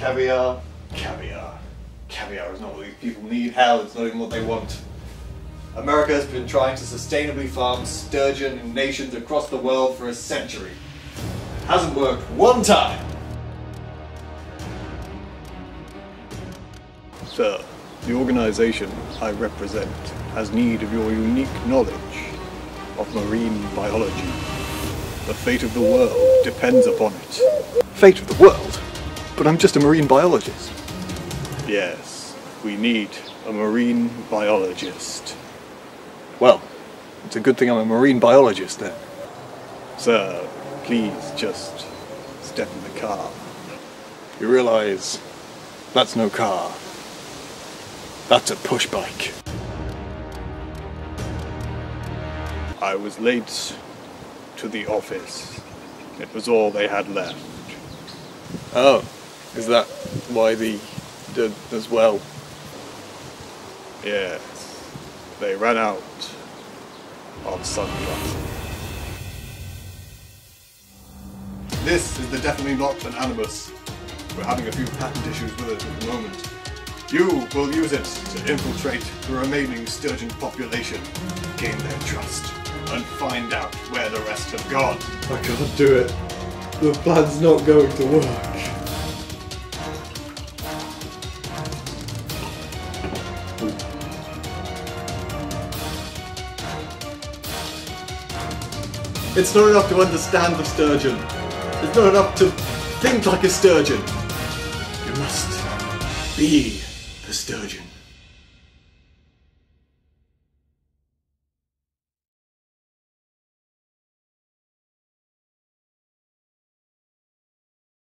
Caviar, caviar, caviar is not what these people need. Hell, it's not even what they want. America has been trying to sustainably farm sturgeon in nations across the world for a century. It hasn't worked one time. Sir, the organization I represent has need of your unique knowledge of marine biology. The fate of the world depends upon it. Fate of the world? But I'm just a marine biologist. Yes, we need a marine biologist. Well, it's a good thing I'm a marine biologist then. Sir, please just step in the car. You realize that's no car. That's a push bike. I was late to the office. It was all they had left. Oh, is that why the as well? Yes. They ran out of sunglasses. This is the Definitely Not an Animus. We're having a few patent issues with it at the moment. You will use it to infiltrate the remaining sturgeon population, gain their trust, and find out where the rest have gone. I can't do it. The plan's not going to work. It's not enough to understand the sturgeon. It's not enough to think like a sturgeon. You must be the sturgeon.